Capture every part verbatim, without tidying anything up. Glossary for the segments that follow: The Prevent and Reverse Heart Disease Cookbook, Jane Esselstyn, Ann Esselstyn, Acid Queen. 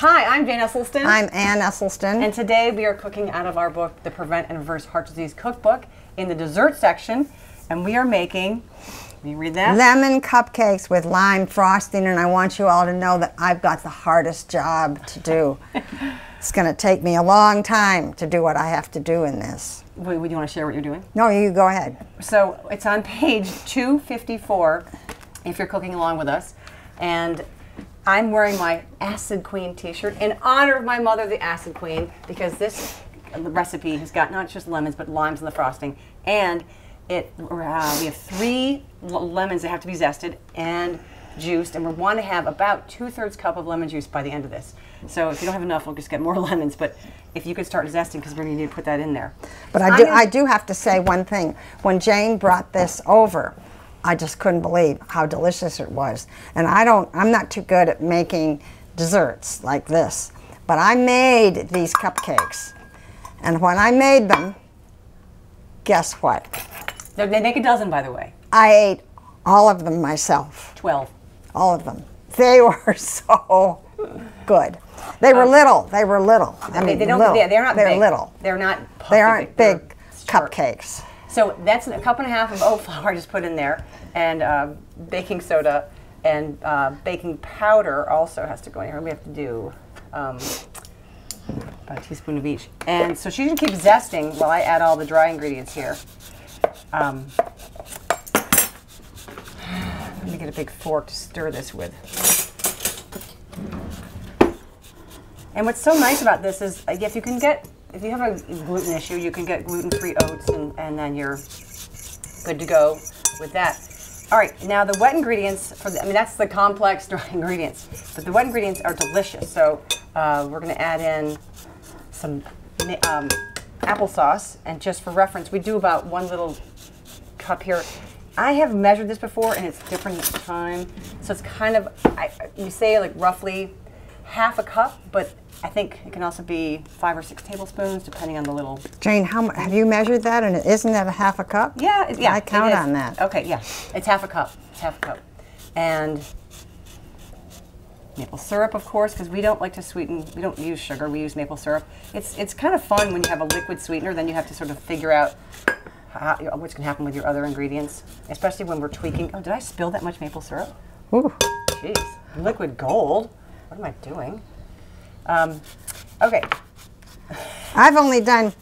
Hi, I'm Jane Esselstyn. I'm Ann Esselstyn. And today we are cooking out of our book, The Prevent and Reverse Heart Disease Cookbook, in the dessert section. And we are making, can you read that? Lemon cupcakes with lime frosting. And I want you all to know that I've got the hardest job to do. It's going to take me a long time to do what I have to do in this. Wait, would you want to share what you're doing? No, you go ahead. So it's on page two fifty-four, if you're cooking along with us. And I'm wearing my Acid Queen t-shirt in honor of my mother, the Acid Queen, because this recipe has got not just lemons, but limes in the frosting. And it uh, we have three lemons that have to be zested and juiced, and we want to have about two-thirds cup of lemon juice by the end of this. So if you don't have enough, we'll just get more lemons, but if you could start zesting, because we're going to need to put that in there. But I do, I do have to say one thing. When Jane brought this over, I just couldn't believe how delicious it was. And I don't, I'm not too good at making desserts like this, but I made these cupcakes. And when I made them, guess what? They make a dozen, by the way. I ate all of them myself. Twelve. All of them. They were so good. They were um, little. They were little. I mean, they don't, little. They, they're not they're big. little. They're not puffy. They aren't big, big cupcakes. So that's a cup and a half of oat flour I just put in there, and uh, baking soda and uh, baking powder also has to go in here. We have to do um, about a teaspoon of each. And so she can keep zesting while I add all the dry ingredients here. Um, let me get a big fork to stir this with. And what's so nice about this is, I guess you can get, if you have a gluten issue, you can get gluten-free oats, and, and then you're good to go with that. All right, now the wet ingredients, for the, I mean, that's the complex dry ingredients, but the wet ingredients are delicious. So uh, we're going to add in some um, applesauce, and just for reference, we do about one little cup here. I have measured this before, and it's different each time. So it's kind of, I, you say like roughly half a cup, but I think it can also be five or six tablespoons, depending on the little. Jane, how have you measured that? And isn't that a half a cup? Yeah, it, yeah. I count on that. Okay, yeah, it's half a cup. It's half a cup, and maple syrup, of course, because we don't like to sweeten. We don't use sugar. We use maple syrup. It's it's kind of fun when you have a liquid sweetener. Then you have to sort of figure out how, what's going to happen with your other ingredients, especially when we're tweaking. Oh, did I spill that much maple syrup? Ooh, jeez, liquid gold. What am I doing? Um, okay. I've only done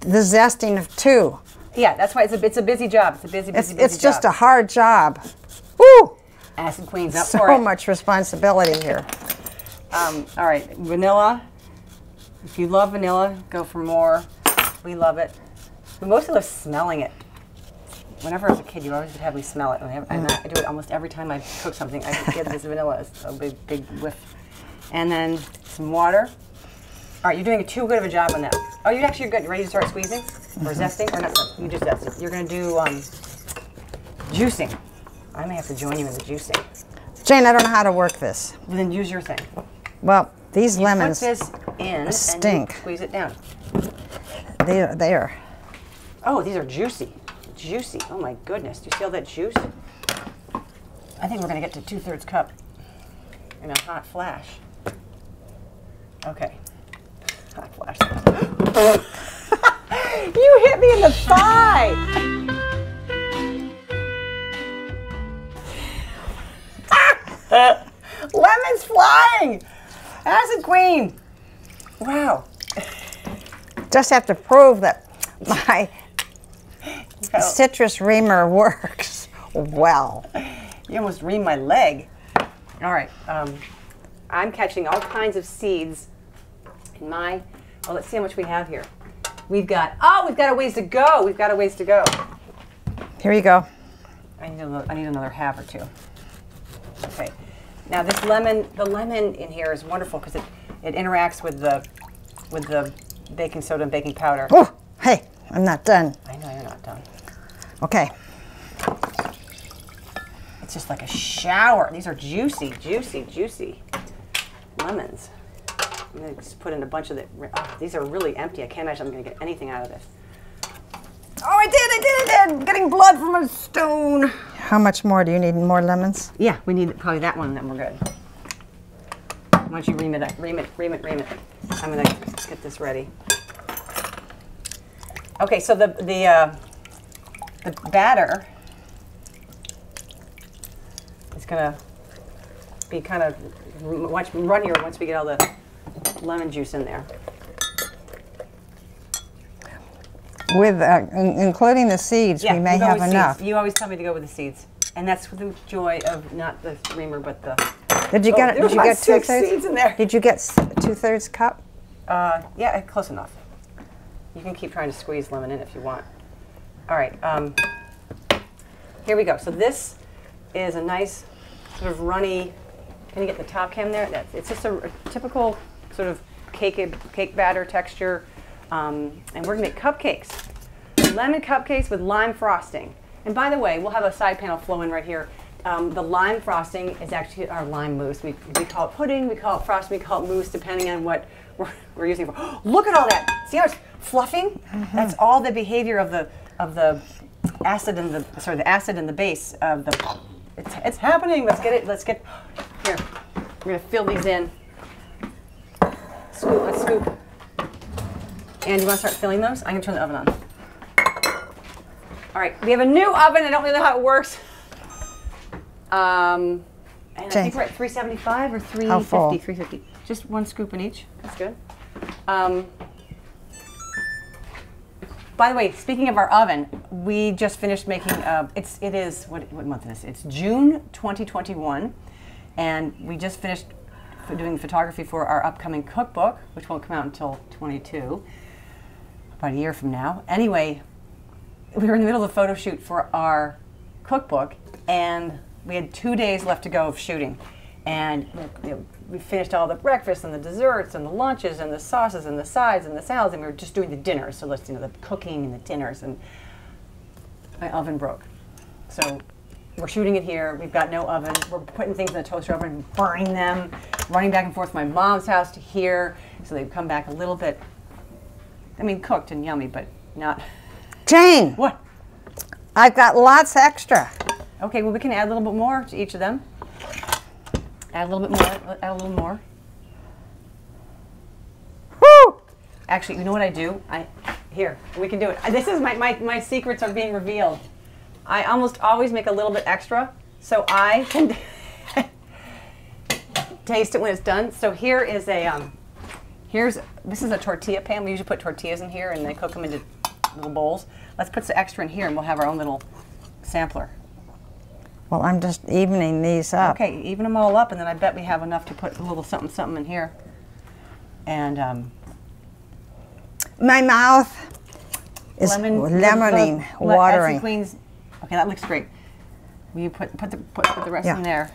the zesting of two. Yeah, that's why it's a, it's a busy job. It's a busy, busy, it's, busy it's job. It's just a hard job. Woo! Acid Queen's up so for it. So much responsibility here. Um, all right, vanilla. If you love vanilla, go for more. We love it. We mostly love smelling it. Whenever I was a kid, you always would have me smell it. And I, have, and I do it almost every time I cook something. I get this vanilla. It's a big, big whiff. And then some water. All right, you're doing too good of a job on that. Oh, you're actually good. Ready to start squeezing or zesting or not? You just zesting. You're going to do um, juicing. I may have to join you in the juicing. Jane, I don't know how to work this. Well, then use your thing. Well, these you lemons put this in stink. And squeeze it down. They are there. Oh, these are juicy, juicy. Oh my goodness! Do you see all that juice? I think we're going to get to two-thirds cup in a hot flash. Okay. Hot flash. You hit me in the thigh! Ah! Lemon's flying! Acid Queen! Wow. Just have to prove that my oh. citrus reamer works well. You almost reamed my leg. All right. Um, I'm catching all kinds of seeds in my, well, let's see how much we have here. We've got, oh, we've got a ways to go. We've got a ways to go. Here you go. I need, a, I need another half or two. Okay. Now this lemon, the lemon in here is wonderful because it, it interacts with the, with the baking soda and baking powder. Oh, hey, I'm not done. I know you're not done. Okay. It's just like a shower. These are juicy, juicy, juicy. Lemons. I'm going to just put in a bunch of the. Oh, these are really empty. I can't imagine I'm going to get anything out of this. Oh, I did, I did, I did. I'm getting blood from a stone. How much more do you need? More lemons? Yeah, we need probably that one, then we're good. Why don't you ream it up? Ream it, ream it, ream it. I'm going to get this ready. Okay, so the the uh, the batter is going to be kind of much runnier once we get all the lemon juice in there. With uh, in, including the seeds, yeah, we may have enough. Seeds. You always tell me to go with the seeds, and that's the joy of not the reamer, but the. Did you oh, get? Did you get two thirds in there? Did you get two thirds cup? Uh, yeah, close enough. You can keep trying to squeeze lemon in if you want. All right, um, here we go. So this is a nice sort of runny. Can you get the top cam there? That, it's just a, a typical sort of cake cake batter texture. Um, and we're going to make cupcakes, lemon cupcakes with lime frosting. And by the way, we'll have a side panel flow in right here. Um, the lime frosting is actually our lime mousse. We, we call it pudding, we call it frosting, we call it mousse, depending on what we're, we're using for. Oh, look at all that! See how it's fluffing? Mm-hmm. That's all the behavior of the of the acid and the sorry the acid and the base of the. It's, it's happening. Let's get it. Let's get here. We're going to fill these in. Scoop. Let's scoop. And you want to start filling those? I'm going to turn the oven on. All right, we have a new oven. I don't really know how it works. Um, and I think we're at three seventy-five or three fifty, three fifty. Just one scoop in each. That's good. Um, by the way, speaking of our oven, we just finished making, uh, it's, it is, what, what month is it? It's June twenty twenty-one, and we just finished doing photography for our upcoming cookbook, which won't come out until twenty-two. About a year from now. Anyway, we were in the middle of a photo shoot for our cookbook, and we had two days left to go of shooting. And you know, we finished all the breakfast and the desserts and the lunches and the sauces and the sides and the salads, and we were just doing the dinners. So let's, you know, the cooking and the dinners, and my oven broke. So we're shooting it here. We've got no oven. We're putting things in the toaster oven and burning them, running back and forth from my mom's house to here. So they've come back a little bit. I mean, cooked and yummy, but not. Jane! What? I've got lots extra. Okay, well, we can add a little bit more to each of them. Add a little bit more. Add a little more. Woo! Actually, you know what I do? I Here, we can do it. This is my, my, my secrets are being revealed. I almost always make a little bit extra, so I can taste it when it's done. So here is a, um, here's, this is a tortilla pan. We usually put tortillas in here and they cook them into little bowls. Let's put some extra in here and we'll have our own little sampler. Well, I'm just evening these up. Okay, even them all up, and then I bet we have enough to put a little something something in here. And um, my mouth is lemon, lemoning, the, watering. Acid Queen's. Okay, that looks great. Will you put put the put, put the rest yeah. in there?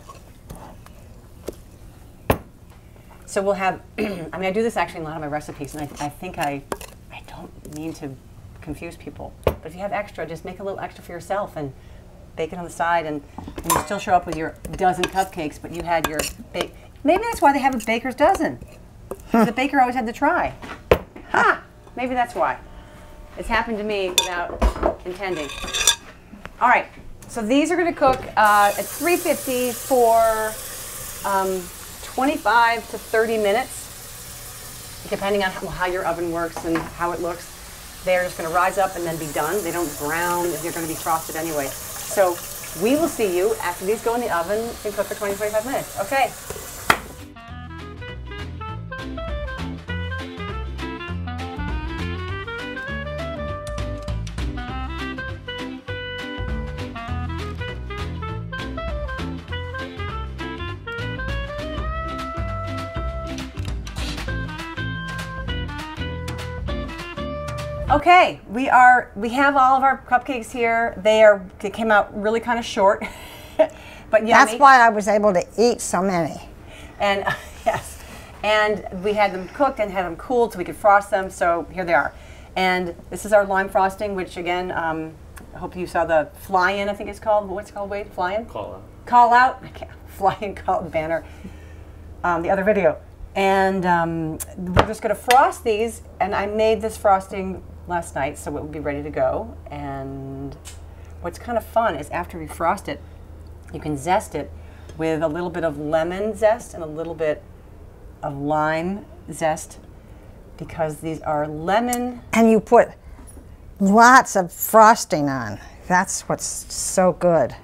So we'll have. I mean, I do this actually in a lot of my recipes, and I, I think I I don't mean to confuse people. But if you have extra, just make a little extra for yourself and bake it on the side, and, and you still show up with your dozen cupcakes, but you had your bake. Maybe that's why they have a baker's dozen. Huh. The baker always had to try. Ha! Maybe that's why. It's happened to me without intending. All right, so these are going to cook uh, at three fifty for um, twenty-five to thirty minutes, depending on how, how your oven works and how it looks. They're just going to rise up and then be done. They don't brown. They're going to be frosted anyway. So we will see you after these go in the oven and cook for twenty to twenty-five minutes. Okay. Okay, we are. We have all of our cupcakes here. They are. They came out really kind of short, but yeah. That's why I was able to eat so many. And uh, yes, and we had them cooked and had them cooled so we could frost them. So here they are. And this is our lime frosting, which again, um, I hope you saw the fly-in. I think it's called. What's it called? Wait, fly-in. Call out. Call out. I can't. Fly-in call banner. Um, the other video. And um, we're just going to frost these. And I made this frosting last night, so it would be ready to go. And what's kind of fun is after we frost it, you can zest it with a little bit of lemon zest and a little bit of lime zest, because these are lemon. And you put lots of frosting on. That's what's so good.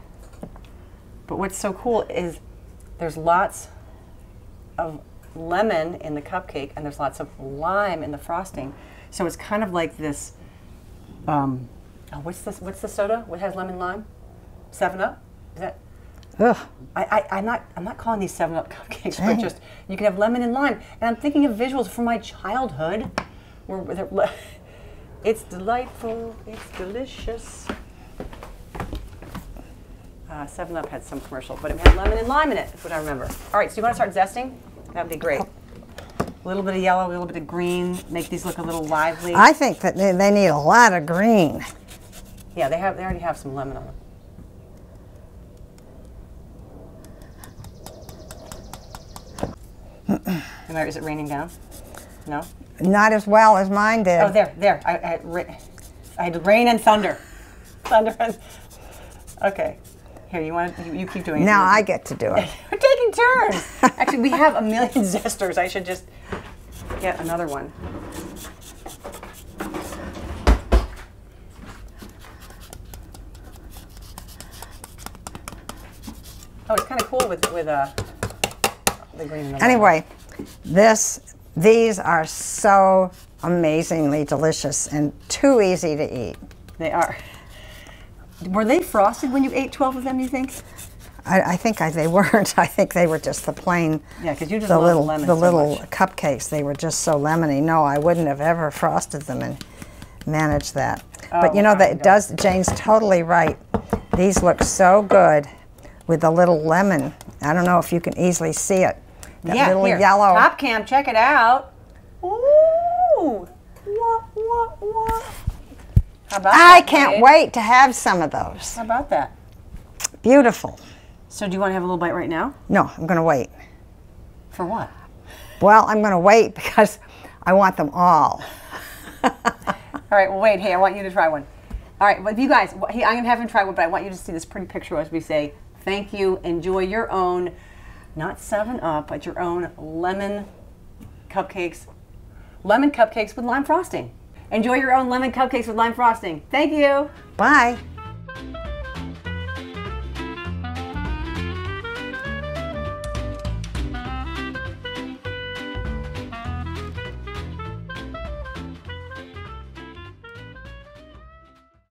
But what's so cool is there's lots of lemon in the cupcake and there's lots of lime in the frosting. So it's kind of like this, um, oh, what's this? What's the soda? What has lemon lime? seven up? Is that? Ugh. I, I, I'm not I'm not calling these seven up cupcakes, dang, but just, you can have lemon and lime. And I'm thinking of visuals from my childhood. Where it's delightful, it's delicious. Uh, seven up had some commercial, but it had lemon and lime in it, is what I remember. All right, so you want to start zesting? That'd be great. A little bit of yellow, a little bit of green, make these look a little lively. I think that they, they need a lot of green. Yeah, they have. They already have some lemon on them. There, is it raining down? No? Not as well as mine did. Oh, there, there. I, I, had, ra I had rain and thunder. Thunder. And okay. Here, you want to, you, you keep doing it. Now I get to do it. We're taking turns. Actually, we have a million zesters. I should just get another one. Oh, it's kind of cool with, with uh, the green and the anyway. Lemon. This, these are so amazingly delicious and too easy to eat. They are. Were they frosted when you ate twelve of them, you think? I, I think I, they weren't. I think they were just the plain, yeah, because you just the love little, lemon the so little much. Cupcakes. They were just so lemony. No, I wouldn't have ever frosted them and managed that. Oh, but you know, that it does. Jane's totally right. These look so good with the little lemon. I don't know if you can easily see it. That yeah, little here. Yellow. Top cam, check it out. Ooh! Wah, wah, wah. How about I that, can't babe? wait to have some of those. How about that? Beautiful. So do you want to have a little bite right now? No, I'm going to wait. For what? Well, I'm going to wait because I want them all. All right, well, wait. Hey, I want you to try one. All right, well, you guys, hey, I'm going to have him try one, but I want you to see this pretty picture as we say, thank you, enjoy your own. Not seven up, but your own lemon cupcakes. Lemon cupcakes with lime frosting. Enjoy your own lemon cupcakes with lime frosting. Thank you. Bye.